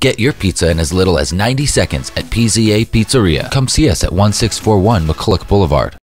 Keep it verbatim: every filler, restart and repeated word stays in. Get your pizza in as little as ninety seconds at P Z A Pizzeria. Come see us at one six four one McCulloch Boulevard.